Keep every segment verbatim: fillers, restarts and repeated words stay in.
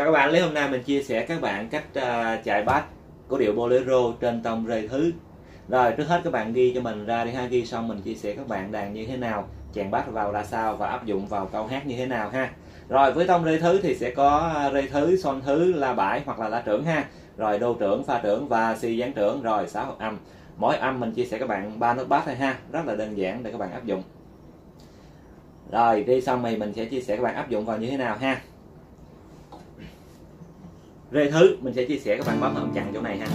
Chào các bạn, lấy hôm nay mình chia sẻ các bạn cách uh, chạy bass của điệu bolero trên tông rê thứ. Rồi trước hết các bạn ghi cho mình ra đi ha, ghi xong mình chia sẻ các bạn đàn như thế nào, chèn bass vào ra sao và áp dụng vào câu hát như thế nào ha. Rồi với tông rê thứ thì sẽ có rê thứ, son thứ, la bãi hoặc là la trưởng ha. Rồi đô trưởng, pha trưởng và si giáng trưởng, rồi sáu hợp âm. Mỗi âm mình chia sẻ các bạn ba nốt bass thôi ha, rất là đơn giản để các bạn áp dụng. Rồi đi xong thì mình sẽ chia sẻ các bạn áp dụng vào như thế nào ha. Rê thứ mình sẽ chia sẻ các bạn bấm hợp chặn chỗ này ha,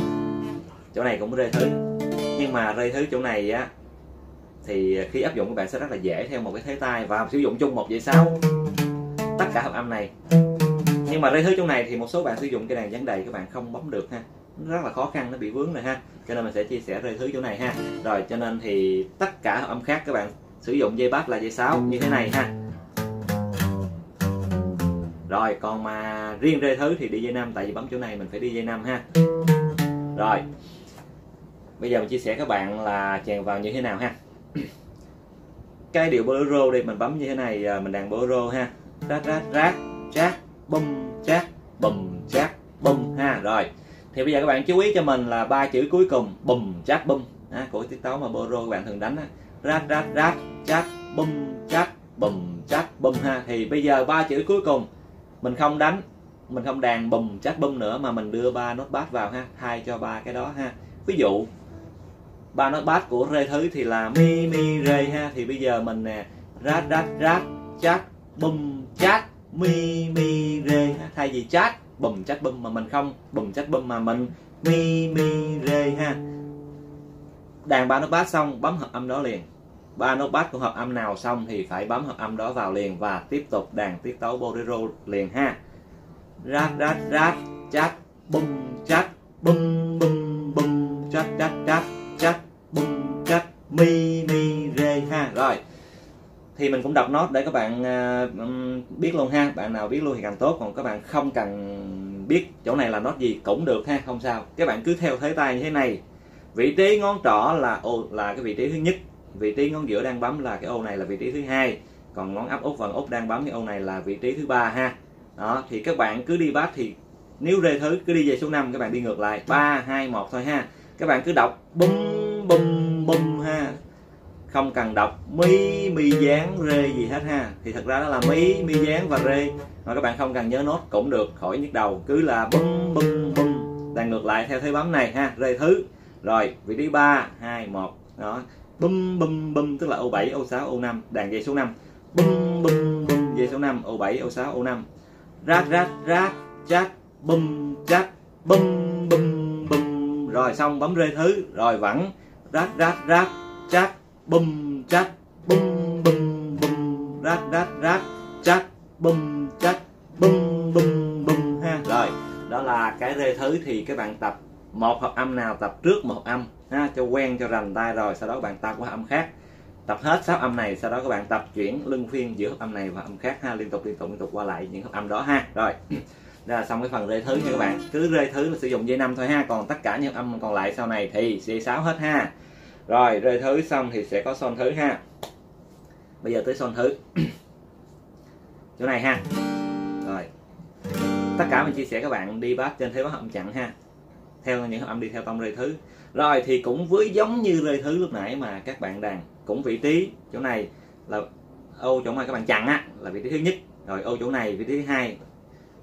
chỗ này cũng rê thứ, nhưng mà rê thứ chỗ này á thì khi áp dụng các bạn sẽ rất là dễ theo một cái thế tay và sử dụng chung một dây sao tất cả hợp âm này. Nhưng mà rê thứ chỗ này thì một số bạn sử dụng cái đàn dáng đầy các bạn không bấm được ha, nó rất là khó khăn, nó bị vướng rồi ha, cho nên mình sẽ chia sẻ rê thứ chỗ này ha. Rồi cho nên thì tất cả hợp âm khác các bạn sử dụng dây bass là dây sáo như thế này ha. Rồi còn mà riêng rê thứ thì đi dây năm, tại vì bấm chỗ này mình phải đi dây năm ha. Rồi bây giờ mình chia sẻ các bạn là chèn vào như thế nào ha. Cái điệu bolero đi, mình bấm như thế này, mình đàn bolero ha, rát rát rát chát bum chát bùm chát bum ha. Rồi thì bây giờ các bạn chú ý cho mình là ba chữ cuối cùng bùm chát bum ha, của tiết tấu mà bolero các bạn thường đánh á, rát rát rát chát bum chát bùm chát bum ha. Thì bây giờ ba chữ cuối cùng mình không đánh, mình không đàn bùm chát bum nữa mà mình đưa ba nốt bass vào ha, thay cho ba cái đó ha. Ví dụ ba nốt bass của rê thứ thì là mi mi rê ha, thì bây giờ mình nè rát rát rát chát bum chát mi mi rê ha, thay vì chát bùm chát bum mà mình không bùm chát bum mà mình mi mi rê ha. Đàn ba nốt bass xong bấm hợp âm đó liền, ba nốt bass của hợp âm nào xong thì phải bấm hợp âm đó vào liền và tiếp tục đàn tiết tấu bolero liền ha. Rát rát rát chát bum chát bum bum bum chát chát chát chát bum chát mi mi rê ha. Rồi thì mình cũng đọc nốt để các bạn uh, biết luôn ha, bạn nào biết luôn thì càng tốt, còn các bạn không cần biết chỗ này là nốt gì cũng được ha, không sao. Các bạn cứ theo thế tay như thế này, vị trí ngón trỏ là ô là cái vị trí thứ nhất, vị trí ngón giữa đang bấm là cái ô này là vị trí thứ hai, còn ngón áp út và út đang bấm cái ô này là vị trí thứ ba ha. Đó thì các bạn cứ đi bass thì nếu rê thứ cứ đi về số năm, các bạn đi ngược lại ba hai một thôi ha. Các bạn cứ đọc bum bum bum ha, không cần đọc mi mi dáng rê gì hết ha. Thì thật ra đó là mi mi dáng và rê mà các bạn không cần nhớ nốt cũng được, khỏi nhức đầu, cứ là bum bum bum đang ngược lại theo thế bấm này ha, rê thứ. Rồi vị trí ba hai một đó, bum bum bum tức là ô bảy, ô sáu, ô năm, đàn dây số năm, bum bum bum dây số năm, ô bảy, ô sáu, ô năm, rát rát rát chát bum chát bum bum bum. Rồi xong bấm rê thứ, rồi vẫn rát rát rát chát bum chát bum bum bum rát rát rát chát bum chát bum bum bum ha. Rồi đó là cái rê thứ, thì các bạn tập một hợp âm nào tập trước một âm ha, cho quen cho rành tay, rồi sau đó các bạn tập qua âm khác, tập hết sáu âm này, sau đó các bạn tập chuyển luân phiên giữa hợp âm này và âm khác ha, liên tục liên tục liên tục qua lại những hợp âm đó ha. Rồi đó là xong cái phần rê thứ nha các bạn. Cứ rê thứ là sử dụng dây năm thôi ha, còn tất cả những hợp âm còn lại sau này thì dây sáu hết ha. Rồi rê thứ xong thì sẽ có son thứ ha. Bây giờ tới son thứ chỗ này ha. Rồi tất cả mình chia sẻ các bạn đi bass trên thế bấm âm chặn ha, theo những hợp âm đi theo tông rê thứ. Rồi thì cũng với giống như rê thứ lúc nãy mà các bạn đàn, cũng vị trí chỗ này là ô chỗ này các bạn chặn á là vị trí thứ nhất, rồi ô chỗ này vị trí thứ hai,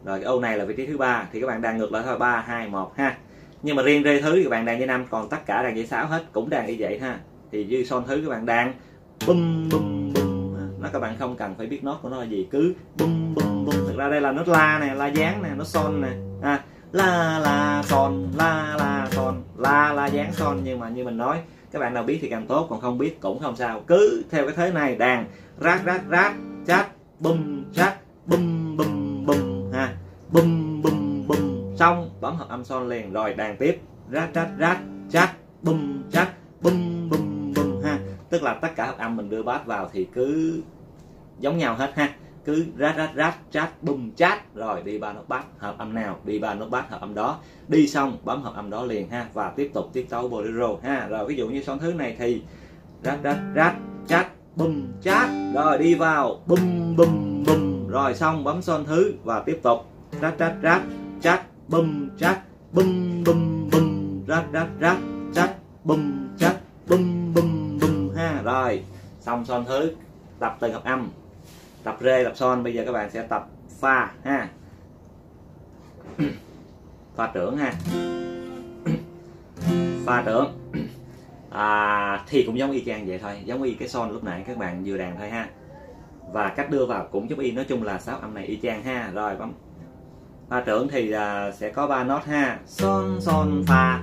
rồi cái ô này là vị trí thứ ba, thì các bạn đàn ngược lại thôi ba hai một ha. Nhưng mà riêng rê thứ thì các bạn đàn dây năm, còn tất cả đàn dây sáu hết, cũng đàn như vậy ha. Thì như son thứ các bạn đàn bum bum bum, nó các bạn không cần phải biết nốt của nó là gì, cứ bum bum bum. Thực ra đây là nốt la nè, la dáng nè, nó son nè ha. La la son, la la son, la la dáng son. Nhưng mà như mình nói, các bạn nào biết thì càng tốt, còn không biết cũng không sao, cứ theo cái thế này đàn rát rát rát chát bum chát bum bum bum ha, bum bum bum. Xong bấm hợp âm son liền, rồi đàn tiếp rát rát rát chát bum chát bum bum bum ha. Tức là tất cả hợp âm mình đưa bass vào thì cứ giống nhau hết ha, cứ rát rát rát chat bum chat, rồi đi ba nốt bass hợp âm nào đi ba nốt bass hợp âm đó, đi xong bấm hợp âm đó liền ha, và tiếp tục tiết tấu bolero ha. Rồi ví dụ như son thứ này thì rát rát rát chat bum chat, rồi đi vào bum bum bum, rồi xong bấm son thứ và tiếp tục rát rát rát chát bum chát bum bum bum rát rát rát chát bum chát bum bum bum ha. Rồi xong son thứ, tập từ hợp âm, tập rê tập son. Bây giờ các bạn sẽ tập pha ha, pha trưởng ha, pha trưởng. À, thì cũng giống y chang vậy thôi, giống y cái son lúc nãy các bạn vừa đàn thôi ha, và cách đưa vào cũng giống y, nói chung là sáu âm này y chang ha. Rồi bấm pha trưởng thì uh, sẽ có ba nốt ha, son son pha.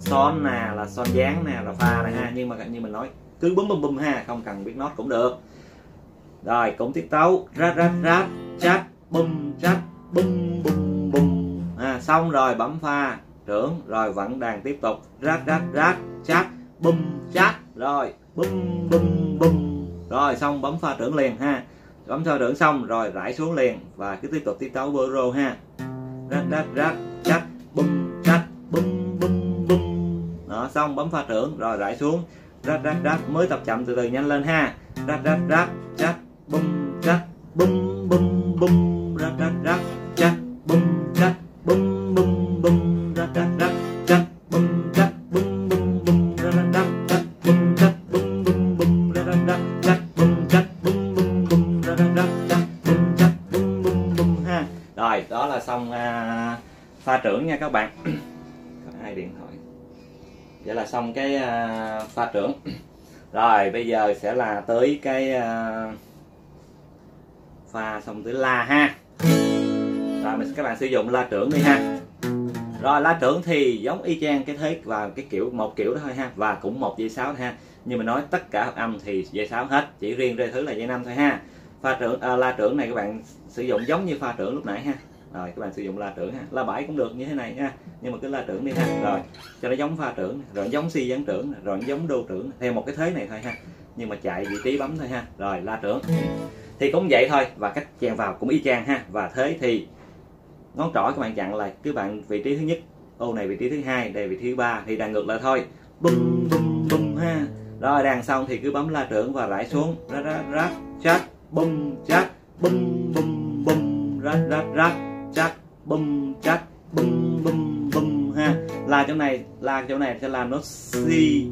Son nè là son dáng nè là pha này ha, nhưng mà như mình nói cứ bấm bum bum ha, không cần biết nốt cũng được. Rồi cũng tiết tấu rát rát rát chát bum chát bum bum bum ha. Xong rồi bấm pha trưởng, rồi vẫn đàn tiếp tục rát rát rát chát bum chát, rồi bum bum bum. Rồi xong bấm pha trưởng liền ha, bấm pha trưởng xong rồi rải xuống liền và cứ tiếp tục tiết tấu bro ha, rát rát rát chát bum chát bum bum bum. Đó, xong bấm pha trưởng rồi rải xuống rát rát rát, mới tập chậm từ từ nhanh lên ha, rát rát rát chát bum chát bum bum bum rát rát rát chát bum chát bum bum bum rát rát rát chát bum chát bum bum bum rát rát rát chát bum chát bum bum bum rát rát rát chát bum chát bum bum bum rát rát rát chát bum chát bum bum bum ha. Rồi đó là xong pha trưởng nha các bạn. Có ai điện thoại? Vậy là xong cái uh, pha trưởng. Rồi bây giờ sẽ là tới cái uh, pha xong tới la ha. Rồi mình, các bạn sử dụng la trưởng đi ha. Rồi la trưởng thì giống y chang cái thế và cái kiểu một kiểu đó thôi ha, và cũng một dây sáu ha. Như mình nói tất cả hợp âm thì dây sáu hết, chỉ riêng rê thứ là dây năm thôi ha. Pha trưởng uh, la trưởng này các bạn sử dụng giống như pha trưởng lúc nãy ha. Rồi các bạn sử dụng la trưởng ha, la bảy cũng được như thế này ha, nhưng mà cứ la trưởng đi ha, rồi cho nó giống pha trưởng, rồi giống si giáng trưởng, rồi giống đô trưởng, theo một cái thế này thôi ha, nhưng mà chạy vị trí bấm thôi ha. Rồi la trưởng thì cũng vậy thôi, và cách chèn vào cũng y chang ha. Và thế thì ngón trỏ các bạn chặn là cứ bạn vị trí thứ nhất, ô này vị trí thứ hai, đây vị trí thứ ba, thì đàn ngược lại thôi, bum bum bum ha. Rồi đàn xong thì cứ bấm la trưởng và rải xuống rát rát rát chát bum chát bum bum bum rát rát rát chát bum chát bum bum bum ha. La chỗ này, la chỗ này sẽ làm nốt si,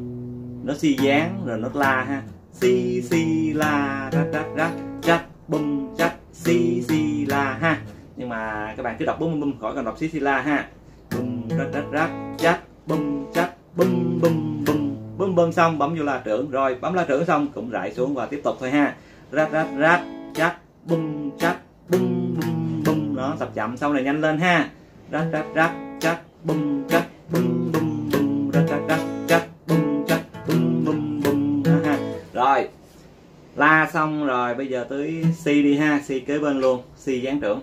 nốt si dáng rồi nốt la ha, si si la rát rát rát chát bum chát si si la ha. Nhưng mà các bạn cứ đọc bum bum, khỏi cần đọc si si la ha, bum rát rát rát chát bum chát bum bum bum bum bum. Xong bấm vô la trưởng, rồi bấm la trưởng xong cũng rải xuống và tiếp tục thôi ha, rát rát rát chát bum chát bum bum bum. Đó, tập chậm xong là nhanh lên ha, rát rát rát chát bum chát bum bum bum rát rát rát chát bum chát bum bum bum ha. Rồi la xong rồi bây giờ tới si đi ha, si kế bên luôn, si giáng trưởng,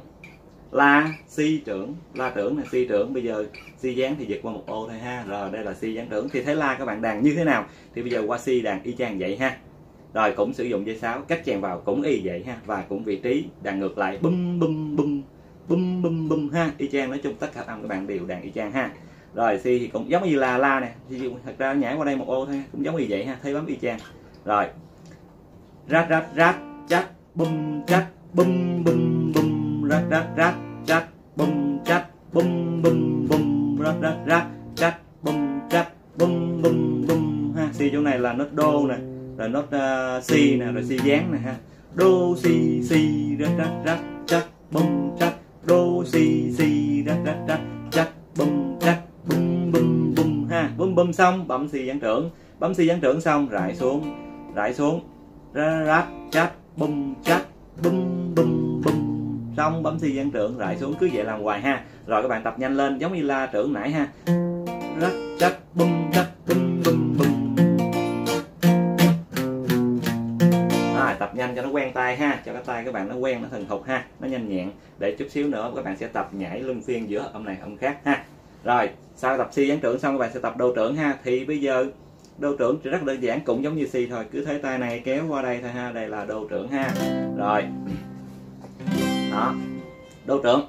la si trưởng, la trưởng này si trưởng, bây giờ si giáng thì giật qua một ô thôi ha. Rồi đây là si giáng trưởng, thì thấy la các bạn đàn như thế nào thì bây giờ qua si đàn y chang vậy ha. Rồi cũng sử dụng dây sáo, cách chèn vào cũng y vậy ha, và cũng vị trí đàn ngược lại bum bum bum bum bum bum ha, y chang. Nói chung tất cả âm các bạn đều đàn y chang ha. Rồi si thì cũng giống như là la nè, thật ra nhảy qua đây một ô thôi, cũng giống như vậy ha, thấy bấm y chang. Rồi rát rát rát chát bum chát bum bum bum rát rát rát chát bum chát bum bum bum rát rát rát chát bum chát bum bum bum ha. Si chỗ này là nốt đô nè, rồi nốt uh, si nè, rồi si dáng nè ha, đô si si rát rát rát chát bum chát đô si si rát rát rát chát bum chát bum bum bum ha, bum bum. Xong bấm si giáng trưởng, bấm si giáng trưởng xong rải xuống, rải xuống rát rát chát bum chát bum bum bum. Xong bấm si giáng trưởng, rải xuống, cứ vậy làm hoài ha. Rồi các bạn tập nhanh lên giống như la trưởng nãy ha, rát chát bum chát bum bum bum. À, tập nhanh cho nó quen tay ha, cho cái tay các bạn nó quen, nó thuần thục ha, nó nhanh nhẹn. Để chút xíu nữa các bạn sẽ tập nhảy luân phiên giữa âm này âm khác ha. Rồi sau tập si giáng trưởng xong các bạn sẽ tập đô trưởng ha. Thì bây giờ đô trưởng rất đơn giản, cũng giống như si thôi, cứ thấy tay này kéo qua đây thôi ha, đây là đô trưởng ha. Rồi đó, đô trưởng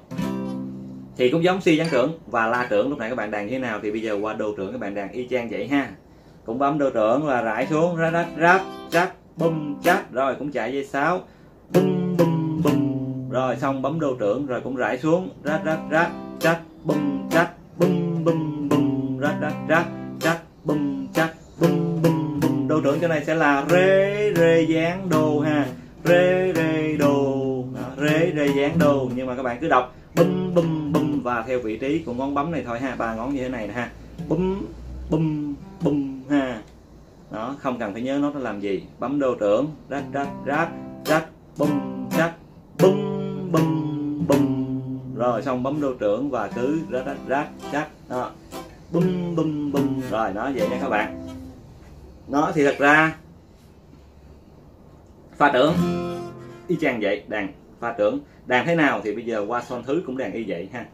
thì cũng giống si giáng trưởng và la trưởng lúc nãy các bạn đàn như thế nào thì bây giờ qua đô trưởng các bạn đàn y chang vậy ha. Cũng bấm đô trưởng là rải xuống rát rát rát chát bum chát, rồi cũng chạy dây sáu bum bum bum Rồi xong bấm đô trưởng rồi cũng rải xuống, rát rát rát chát bum chát bum bum bum, rát rát rát chát bum chát bum bum bum. Đô trưởng chỗ này sẽ là rê rê dáng đô ha, rê rê đô, rê rê dáng đô, nhưng mà các bạn cứ đọc bum bum bum và theo vị trí của ngón bấm này thôi ha, ba ngón như thế này nè ha, bum bum bum ha. Đó, không cần phải nhớ nó nó làm gì, bấm đô trưởng rát rát rát rát bum chát bum bum bum, rồi xong bấm đô trưởng và cứ rát rát rát rát đó, bum bum bum, rồi nó vậy nha các bạn. Nó thì thật ra pha trưởng y chang vậy, đàn pha trưởng đàn thế nào thì bây giờ qua son thứ cũng đàn y vậy ha.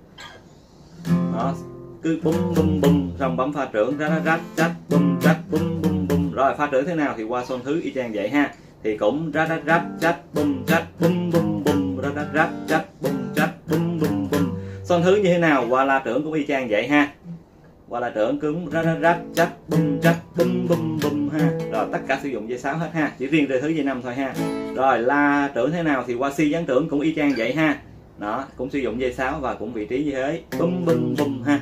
Đó, cứ bum bum bum xong bấm pha trưởng rát rát rát bum rát bum bum bum, rồi pha trưởng thế nào thì qua son thứ y chang vậy ha, thì cũng rát rát rát rát bum rát bum bum bum, rát rát rát rát bum rát bum bum bum, son thứ như thế nào qua la trưởng cũng y chang vậy ha, qua la trưởng cứng rát rát rát rát bum rát bum bum bum ha. Rồi tất cả sử dụng dây sáu hết ha, chỉ riêng rơi thứ dây năm thôi ha. Rồi la trưởng thế nào thì qua si giáng trưởng cũng y chang vậy ha. Đó, cũng sử dụng dây sáu và cũng vị trí như thế, bum bum bum ha,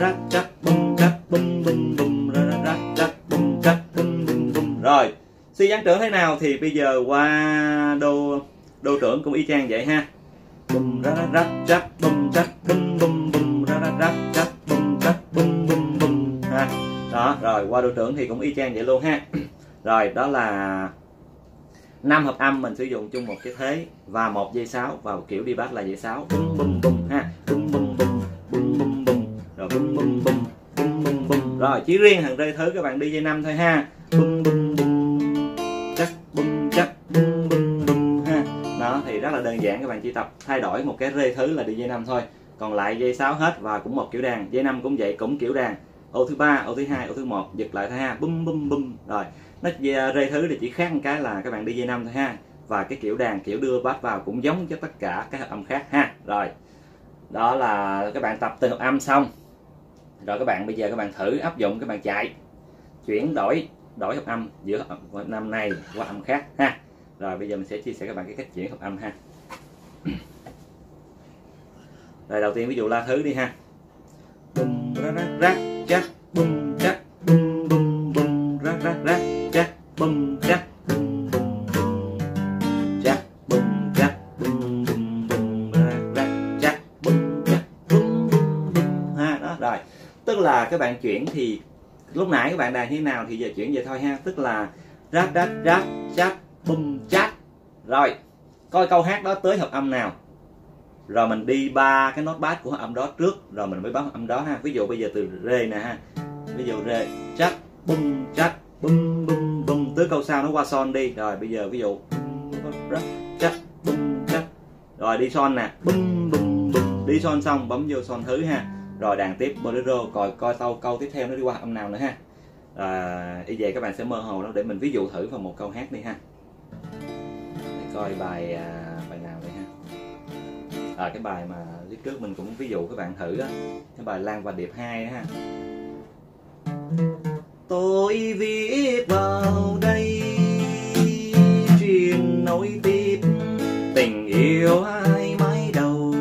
rát rát bum rát bum bum bum, rát rát rát bum rát bum bum bum. Rồi si giáng trưởng thế nào thì bây giờ qua đô đô trưởng cũng y chang vậy ha, bum rát rát rát bum rát bum bum bum, rát rát rát rát bum rát bum bum bum ha. Đó, rồi qua đô trưởng thì cũng y chang vậy luôn ha. Rồi đó là năm hợp âm mình sử dụng chung một cái thế và một dây sáu vào kiểu đi bass là dây sáu, bum bum bum ha, bum bum bum bum bum bum, rồi bum bum bum bum bum bum. Rồi chỉ riêng hàng rơi thứ các bạn đi dây năm thôi ha, bum bum bum chắc bum chắc bum bum bum ha. Đó thì rất là đơn giản, các bạn chỉ tập thay đổi một cái rơi thứ là đi dây năm thôi, còn lại dây sáu hết và cũng một kiểu đàn, dây năm cũng vậy, cũng kiểu đàn, ô thứ ba, ô thứ hai, ô thứ một, giật lại thôi ha, bum bum bum. Rồi nó rê thứ thì chỉ khác một cái là các bạn đi dây năm thôi ha, và cái kiểu đàn kiểu đưa bass vào cũng giống cho tất cả các hợp âm khác ha. Rồi đó là các bạn tập từng hợp âm xong rồi, các bạn bây giờ các bạn thử áp dụng, các bạn chạy chuyển đổi đổi hợp âm giữa hợp âm này qua âm khác ha. Rồi bây giờ mình sẽ chia sẻ các bạn cái cách chuyển hợp âm ha. Rồi đầu tiên ví dụ la thứ đi ha, bum rát rát rát chắc bum chắc bum bum bum, rát rát rát chắc bum chắc bum bum bum, chắc bum chắc bum bum bum, rát rát chắc bum chắc bum bum bum ha. Đó rồi, tức là các bạn chuyển thì lúc nãy các bạn đàn như thế nào thì giờ chuyển vậy thôi ha, tức là rát rát rát chắc bum chắc. Rồi coi câu hát đó tới hợp âm nào, rồi mình đi ba cái nốt bass của âm đó trước, rồi mình mới bấm âm đó ha. Ví dụ bây giờ từ rê nè ha, ví dụ rê chắc bum chắc bum bum bum, tới câu sau nó qua son đi. Rồi bây giờ ví dụ chắc bum chắc, rồi đi son nè, bum bum bum, đi son xong bấm vô son thứ ha. Rồi đàn tiếp bolero, coi coi câu câu tiếp theo nó đi qua âm nào nữa ha. À, y về các bạn sẽ mơ hồ nó, để mình ví dụ thử vào một câu hát đi ha, để coi bài bài nào đây ha. À, cái bài mà lúc trước mình cũng ví dụ các bạn thử đó, cái bài Lan và Điệp hai đó ha. Tôi viết vào đây truyền nối tiếp tình yêu hai mái đầu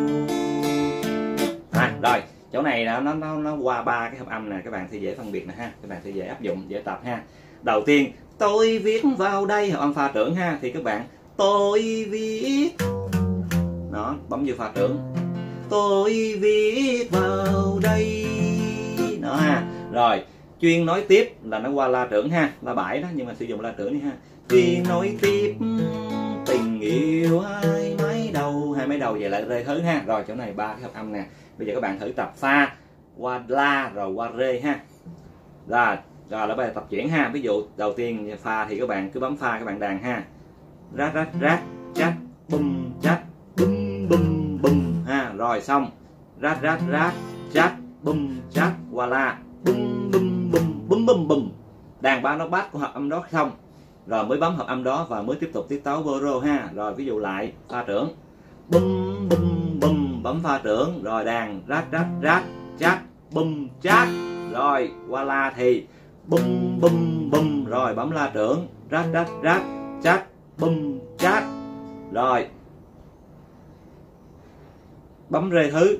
à. Rồi chỗ này là nó nó nó qua ba cái hợp âm nè, các bạn thì dễ phân biệt nè ha, các bạn thì dễ áp dụng, dễ tập ha. Đầu tiên tôi viết vào đây hợp âm pha trưởng ha, thì các bạn tôi viết, nó bấm vô pha trưởng, tôi viết vào đây đó ha. Rồi chuyên nói tiếp là nó qua la trưởng ha, la bảy đó, nhưng mà sử dụng la trưởng đi ha. Chuyên nói tiếp tình yêu hai mái đầu, hai mái đầu về lại rê thứ ha. Rồi chỗ này ba cái hợp âm nè, bây giờ các bạn thử tập pha qua la rồi qua rê ha. Rồi rồi là bây giờ tập chuyển ha, ví dụ đầu tiên pha thì các bạn cứ bấm pha, các bạn đàn ha, rát rát rát chát bum chát bum bum bum ha. Rồi xong rát rát rát chát bum chát qua la, bum bum bum bum bum bum, đàn ba nó bass của hợp âm đó xong rồi mới bấm hợp âm đó và mới tiếp tục tiết tấu bolero ha. Rồi ví dụ lại pha trưởng, bum bum bum, bấm pha trưởng rồi đàn rát rát rát chát bum chát, rồi qua la thì bum bum bum, rồi bấm la trưởng, rát rát rát chát bum chát. Rồi bấm rê thứ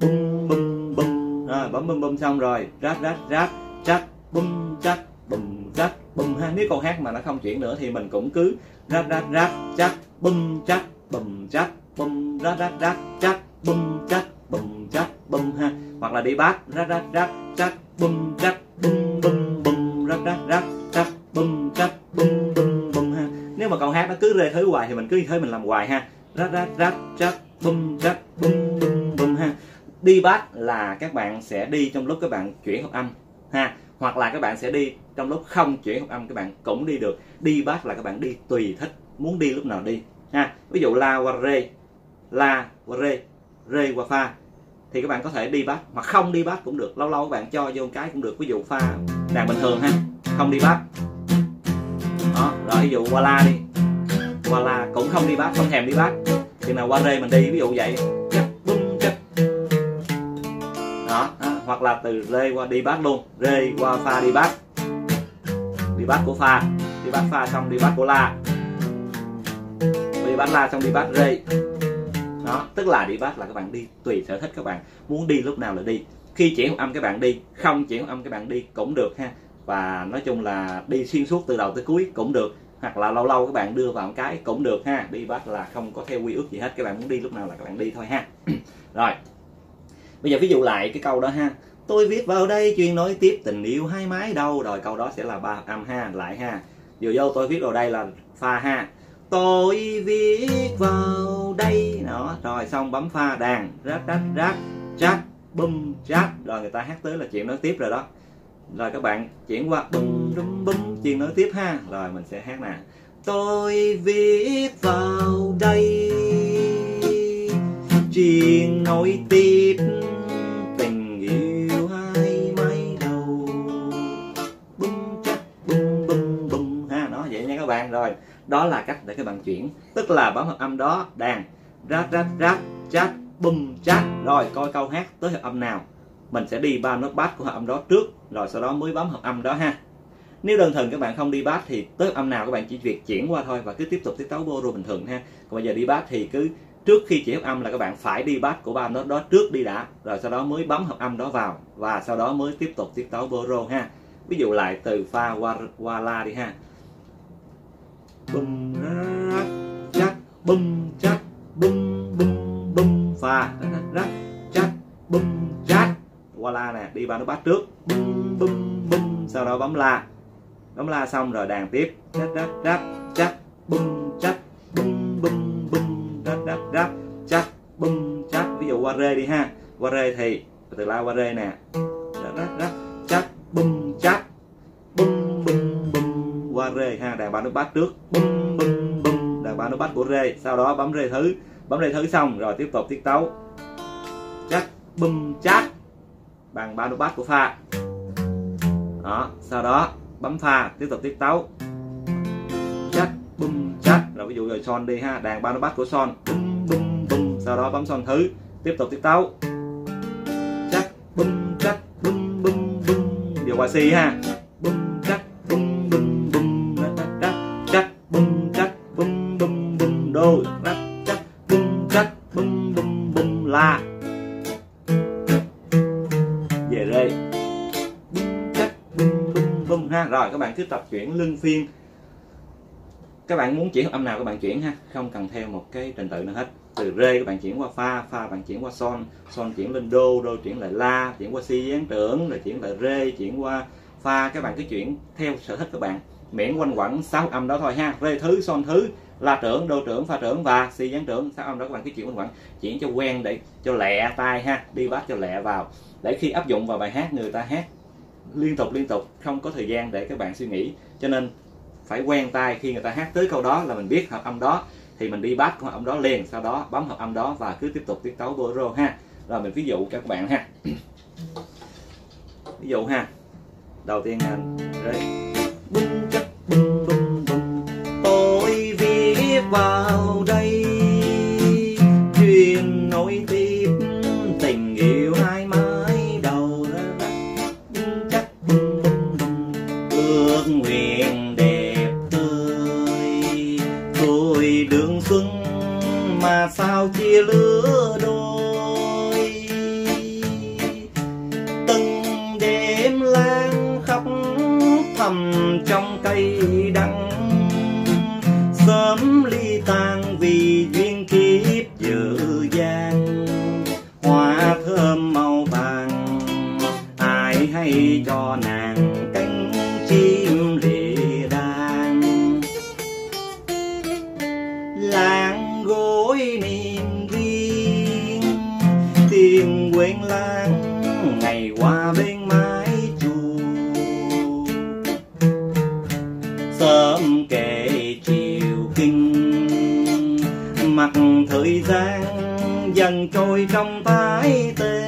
bum bum bum, rồi bấm bum bum xong rồi rát rát rát rát bum rát bum rát bum ha. Nếu câu hát mà nó không chuyển nữa thì mình cũng cứ rát rát rát rát bum rát bum rát bum rát rát rát rát bum rát bum rát bum ha. Hoặc là đi bass rát rát rát rát bum rát bum bum bum rát rát rát rát bum rát bum bum bum ha. Nếu mà câu hát nó cứ rê thứ hoài thì mình cứ thế mình làm hoài ha, rát rát rát rát bum rát bum bum bum ha. Đi bass là các bạn sẽ đi trong lúc các bạn chuyển hợp âm ha, hoặc là các bạn sẽ đi trong lúc không chuyển hợp âm các bạn cũng đi được. Đi bass là các bạn đi tùy thích, muốn đi lúc nào đi ha. Ví dụ la qua rê, la qua rê, rê qua pha thì các bạn có thể đi bass hoặc không đi bass cũng được, lâu lâu các bạn cho vô cái cũng được. Ví dụ pha đàn bình thường ha, không đi bass đó, rồi ví dụ qua la đi, qua la cũng không đi bass, không thèm đi bass, thì nào qua rê mình đi, ví dụ vậy chắc bung chắc đó. Hoặc là từ rê qua đi bass luôn, rê qua pha đi bass, đi bass của pha, đi bass pha xong đi bass của la, đi bass la xong đi bass rê đó. Tức là đi bass là các bạn đi tùy sở thích các bạn, muốn đi lúc nào là đi, khi chuyển âm các bạn đi, không chuyển âm các bạn đi cũng được ha. Và nói chung là đi xuyên suốt từ đầu tới cuối cũng được, hoặc là lâu lâu các bạn đưa vào một cái cũng được ha. Đi bass là không có theo quy ước gì hết, các bạn muốn đi lúc nào là các bạn đi thôi ha. Rồi bây giờ ví dụ lại cái câu đó ha, tôi viết vào đây chuyện nối tiếp tình yêu hai mái đâu, rồi câu đó sẽ là ba âm ha, lại ha. Dù vô tôi viết vào đây là pha ha, tôi viết vào đây đó, rồi xong bấm pha đàn rát rát rát rát bum rát, rồi người ta hát tới là chuyện nối tiếp rồi đó. Rồi các bạn chuyển qua bum bum bum chuyện nối tiếp ha. Rồi mình sẽ hát nè, tôi viết vào đây chuyện nối tiếp tình yêu hai mái đầu bum chắc bum bum bum ha. Nó vậy nha các bạn. Rồi đó là cách để các bạn chuyển, tức là bấm hợp âm đó, đàn rát rát rát rát bum rát, rồi coi câu hát tới hợp âm nào mình sẽ đi ba nốt bass của hợp âm đó trước, rồi sau đó mới bấm hợp âm đó ha. Nếu đơn thuần các bạn không đi bass thì tới hợp âm nào các bạn chỉ việc chuyển qua thôi và cứ tiếp tục tiết tấu bô rô bình thường ha. Còn bây giờ đi bass thì cứ trước khi chỉ hợp âm là các bạn phải đi bass của ba nốt đó trước đi đã, rồi sau đó mới bấm hợp âm đó vào và sau đó mới tiếp tục tiết tấu bô rô ha. Ví dụ lại từ pha qua qua la đi ha, bum rát chắc bum chắc bum bum bum pha rát rát chắc bum rát qua la nè, đi ba nốt bass trước bum bum bum, sau đó bấm la, bấm la xong rồi đàn tiếp rát rát rát chắc bum chắc bum bum bum rát rát rát chắc bum chắc. Ví dụ qua rê đi ha, qua rê thì từ la qua rê nè, rát rát rát chắc bum chắc bum bum bum qua rê ha, đàn ba nốt bass trước bum bum bum, đàn ba nốt bass của rê, sau đó bấm rê thứ, bấm rê thứ xong rồi tiếp tục tiết tấu chắc bum chắc bằng ba nốt bass của pha đó, sau đó bấm pha tiếp tục tiết tấu chắc bum chắc. Rồi ví dụ rồi son đi ha, đàn ba nốt bass của son bum bum bum, sau đó bấm son thứ tiếp tục tiết tấu chắc bum chắc bum bum bum. Điều qua si ha, bum chắc bum bum bum rát chắc bum chắc bum bum bum đô rát chắc bum chắc bum bum bum la về rê bum chắc bum bum bum ha. Rồi các bạn cứ tập chuyển luân phiên, các bạn muốn chuyển âm nào các bạn chuyển ha, không cần theo một cái trình tự nào hết. Từ rê các bạn chuyển qua pha, pha bạn chuyển qua son, son chuyển lên đô, đô chuyển lại la, chuyển qua si gián trưởng, rồi chuyển lại rê, chuyển qua pha. Các bạn cứ chuyển theo sở thích các bạn, miễn quanh quẩn sáu âm đó thôi ha, rê thứ, son thứ, la trưởng, đô trưởng, pha trưởng và si gián trưởng, sáu âm đó các bạn cứ chuyển quanh quẩn, chuyển cho quen để cho lẹ tay ha, đi bass cho lẹ vào để khi áp dụng vào bài hát người ta hát liên tục liên tục không có thời gian để các bạn suy nghĩ, cho nên phải quen tay. Khi người ta hát tới câu đó là mình biết hợp âm đó thì mình đi bass của hợp âm đó liền, sau đó bấm hợp âm đó và cứ tiếp tục tiết tấu bolero ha. Rồi mình ví dụ cho các bạn ha, ví dụ ha, đầu tiên là rê bum chắc bum bum bum, tôi viết vào đây chuyện nối tiếp tình yêu hai mái đầu ra bum chắc bum bum bum ước nguyện mà sao chia lứa đôi. cay đắng, sớm ly tan vì duyên kiếp dở dang. Hoa thơm màu vàng ai hay cho nàng cánh chim rỉ đàn. Làng gối niềm riêng tìm quên lãng, ngày qua bên mái chuồng sớm kể chiều kinh. Mặt thời gian dần trôi trong tái tê,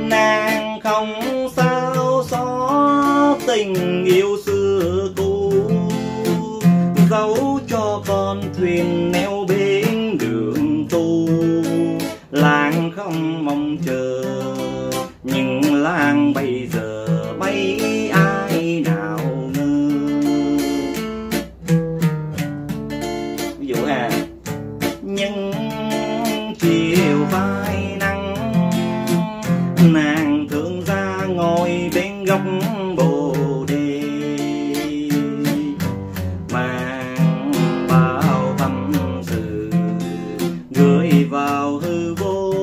nàng không sao xóa tình yêu xưa cũ, dấu cho con thuyền neo bên đường tu. Làng không mong chờ nhưng làng bây giờ mấy ai nào ngờ. Ví dụ à, nhưng chiều phai nắng, nàng thường ra ngồi bên góc bồ đề, mang bao tâm sự gửi vào hư vô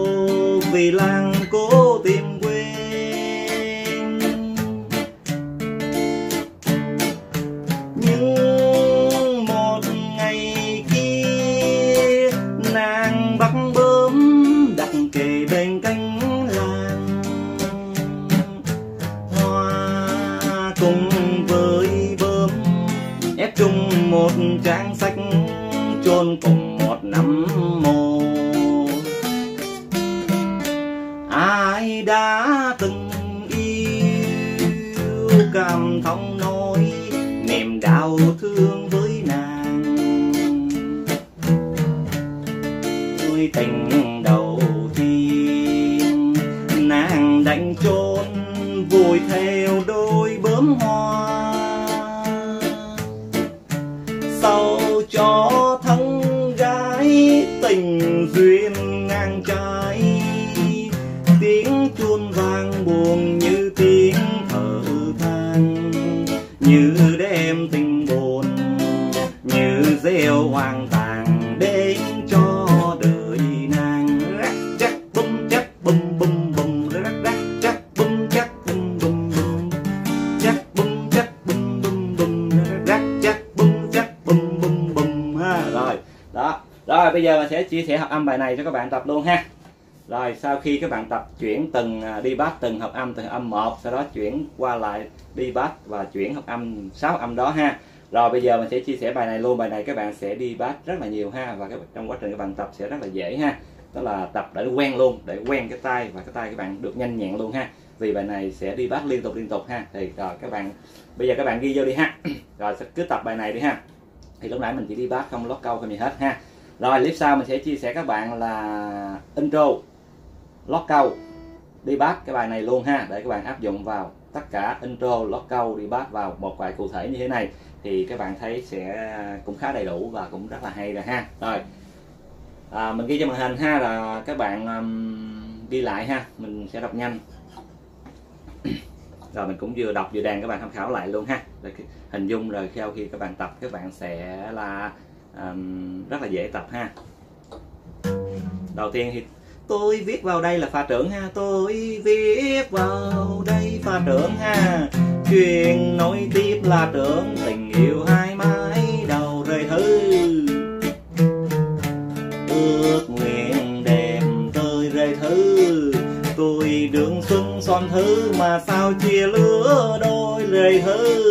vì làng cố tìm quên. Nhưng một ngày kia nàng bắt bướm đặt kề bên cánh làng, hoa cùng với bướm ép chung một trang sách, chôn cùng một nắm mồ. Ai đã từng yêu cảm thông nói niềm đau thương với nàng. Tôi tình đầu tiên nàng đánh trốn vùi theo đôi bướm hoa, sau cho thân gái tình duyên ngang trái. Tiếng chuông vang buồn như tiếng thở than, như đêm tình buồn, như rêu hoang tàn đến cho đời nàng. Rắc chắc bum chắc bum bum bum, rắc rắc chắc bum chắc bum bum bum, chắc bum chắc bum bum bum, rắc chắc bum chắc bum bum bum. Ha, rồi đó, rồi bây giờ mình sẽ chia sẻ hợp âm bài này cho các bạn tập luôn ha. Rồi sau khi các bạn tập chuyển từng đi bass từng hợp âm, từng âm một, sau đó chuyển qua lại đi bass và chuyển hợp âm sáu âm đó ha. Rồi bây giờ mình sẽ chia sẻ bài này luôn. Bài này các bạn sẽ đi bass rất là nhiều ha, và các, trong quá trình các bạn tập sẽ rất là dễ ha. Đó là tập để quen luôn, để quen cái tay và cái tay các bạn được nhanh nhẹn luôn ha. Vì bài này sẽ đi bass liên tục liên tục ha. Thì rồi các bạn bây giờ các bạn ghi vô đi ha. Rồi cứ tập bài này đi ha. Thì lúc nãy mình chỉ đi bass không lót câu không gì hết ha. Rồi clip sau mình sẽ chia sẻ các bạn là intro, lót câu, đi bass cái bài này luôn ha, để các bạn áp dụng vào tất cả intro, lót câu, đi bass vào một bài cụ thể như thế này thì các bạn thấy sẽ cũng khá đầy đủ và cũng rất là hay rồi ha. Rồi à, mình ghi cho màn hình ha, là các bạn um, đi lại ha, mình sẽ đọc nhanh rồi mình cũng vừa đọc vừa đàn các bạn tham khảo lại luôn ha, để hình dung rồi sau khi các bạn tập các bạn sẽ là um, rất là dễ tập ha. Đầu tiên thì tôi viết vào đây là pha trưởng ha, tôi viết vào đây pha trưởng ha. Chuyện nối tiếp là trưởng, tình yêu hai mái đầu rời thứ. Ước nguyện đẹp tôi rời thứ, tôi đường xuân son thứ mà sao chia lứa đôi rời thứ.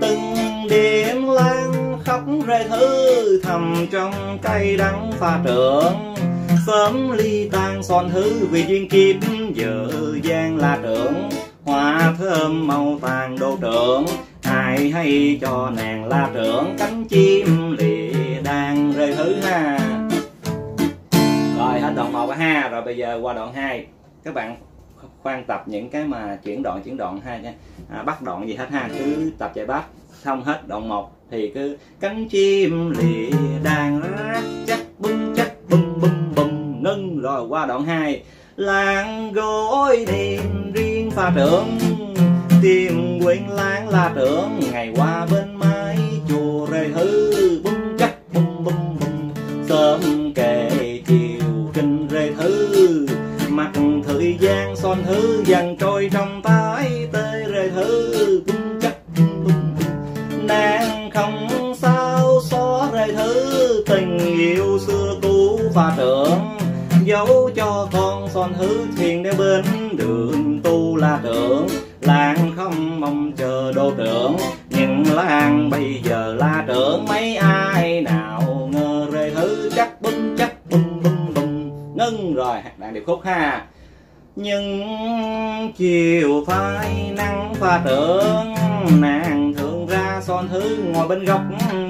Từng đêm lan khóc rời thứ, thầm trong cay đắng pha trưởng. Sớm ly tan son thứ vì duyên kiếp dở dang là trưởng. Hoa thơm màu vàng đô trưởng, ai hay cho nàng là trưởng. Cánh chim lì đang rơi thứ ha. Rồi hết đoạn một ha. Rồi bây giờ qua đoạn hai. Các bạn khoan tập những cái mà chuyển đoạn chuyển đoạn ha nha, à, bắt đoạn gì hết ha. Cứ tập chạy bắt xong hết đoạn một thì cứ cánh chim lì đang chắc bưng chắc bùm bùm bùm nâng. Rồi qua đoạn hai, làng gối đèn riêng pha trưởng, tìm quên lãng là tưởng ngày qua bên mái chùa rồi hư bung chắc bung bung bung sớm kề chiều kinh rồi hư mặt thời gian son hư dần trôi trong tái tơi rồi hư bung chắc bung bung nàng không sao xóa rồi hư tình yêu xưa cũ và tưởng dấu cho con son hư thiền để bên đường tu là tưởng làng không mong chờ đô trưởng nhưng làng bây giờ là trưởng mấy ai nào ngờ rê thứ chắc bưng chắc bưng bưng bưng ngưng rồi đàn điệp khúc ha. Nhưng chiều phai nắng pha trưởng nàng thường ra son hư ngồi bên góc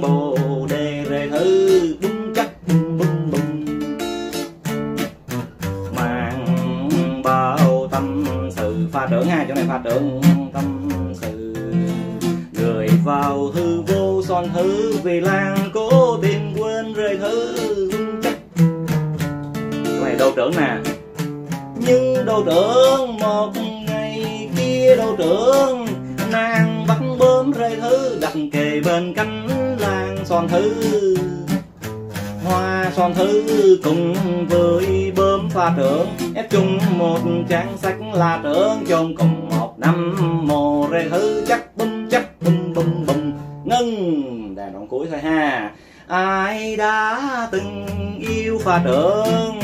bồ đề rê thứ bưng chắc bưng bưng bưng màng bao tâm sự pha trưởng ha, chỗ này pha trưởng tâm sự người vào hư vô son hư vì làng cố tìm quên rơi hư chắc này đô trưởng nè. Nhưng đô trưởng một ngày kia đô trưởng nàng bắt bơm rơi hư đặt kề bên cánh làng son hư hoa son hư cùng với bơm pha trưởng ép chung một trang sách là trưởng chôn cùng một năm mồ rê hư chắc bum chắc bum bum bum ngân đàn đoạn cuối thôi ha. Ai đã từng yêu pha trưởng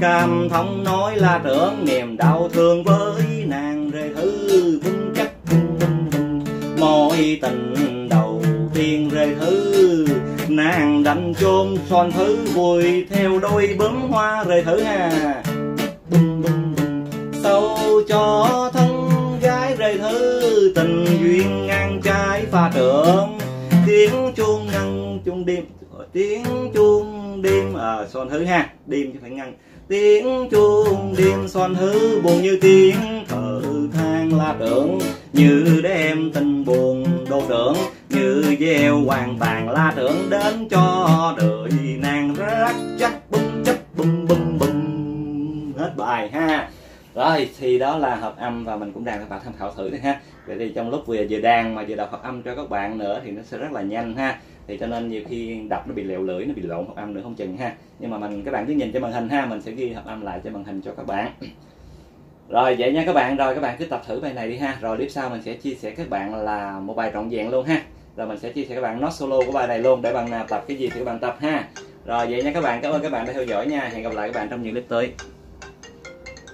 cảm thông nói là trưởng niềm đau thương với nàng rê hư bum chắc bum bum bum mỗi tình đầu tiên rê hư nàng đành chôn son thứ vùi theo đôi bướm hoa rời thử ha bum bum bum sâu cho thân gái rời thứ tình duyên ngang trái pha trưởng tiếng chuông ngân chuông đêm tiếng chuông đêm à, son thứ ha đêm chứ phải ngân tiếng chuông đêm son thứ buồn như tiếng thở than la trưởng như đêm tình buồn đô trưởng như gieo hoàn tàn la trưởng đến cho đời nàng rắc chắc bung chắc bung bung bung hết bài ha. Rồi thì đó là hợp âm và mình cũng đang các bạn tham khảo thử nữa ha. Vậy thì trong lúc vừa vừa đang mà vừa đọc hợp âm cho các bạn nữa thì nó sẽ rất là nhanh ha, thì cho nên nhiều khi đọc nó bị lẹo lưỡi, nó bị lộn hợp âm nữa không chừng ha, nhưng mà mình các bạn cứ nhìn trên màn hình ha, mình sẽ ghi hợp âm lại trên màn hình cho các bạn. Rồi vậy nha các bạn, rồi các bạn cứ tập thử bài này đi ha, rồi clip sau mình sẽ chia sẻ các bạn là một bài trọn vẹn luôn ha, rồi mình sẽ chia sẻ các bạn nốt solo của bài này luôn để bạn nào tập cái gì thì các bạn tập ha. Rồi vậy nha các bạn, cảm ơn các bạn đã theo dõi nha, hẹn gặp lại các bạn trong những clip tới.